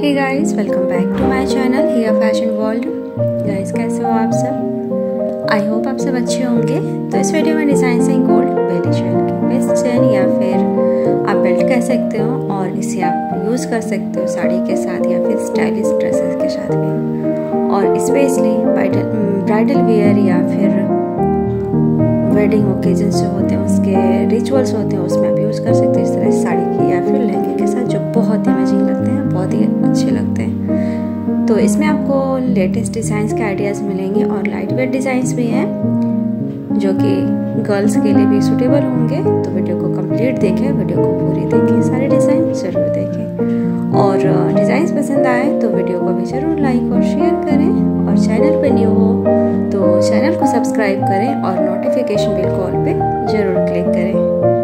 Hey guys, welcome back to my channel Hiya fashion world. Guys, कैसे हो आप सब? आई होप आप सब अच्छे होंगे। तो इस वीडियो में डिज़ाइन से गोल्ड बेली चैन की वेस्ट चैन या फिर आप बेल्ट कह सकते हो और इसे आप यूज़ कर सकते हो साड़ी के साथ या फिर स्टाइलिश ड्रेसेस के साथ भी, और स्पेशली ब्राइडल वेयर या फिर वेडिंग ओकेजन जो होते हैं उसके रिचुअल्स होते हैं उसमें आप यूज़ कर सकते हो इस तरह साड़ी की या फिर लहंगे के साथ, जो बहुत इमेजिंग लगते हैं, बहुत ही अच्छे लगते हैं। तो इसमें आपको लेटेस्ट डिज़ाइंस के आइडियाज़ मिलेंगे और लाइट वेट डिज़ाइंस भी हैं जो कि गर्ल्स के लिए भी सूटेबल होंगे। तो वीडियो को कंप्लीट देखें, वीडियो को पूरी देखें, सारे डिज़ाइन ज़रूर देखें, और डिज़ाइंस पसंद आए तो वीडियो को भी ज़रूर लाइक और शेयर करें, और चैनल पर न्यू हो तो चैनल को सब्सक्राइब करें और नोटिफिकेशन बेल को ऑल पे ज़रूर क्लिक करें।